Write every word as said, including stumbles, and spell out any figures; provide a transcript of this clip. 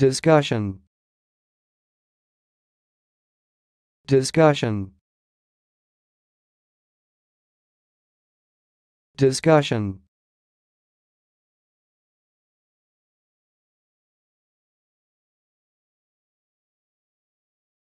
Discussion. Discussion. Discussion.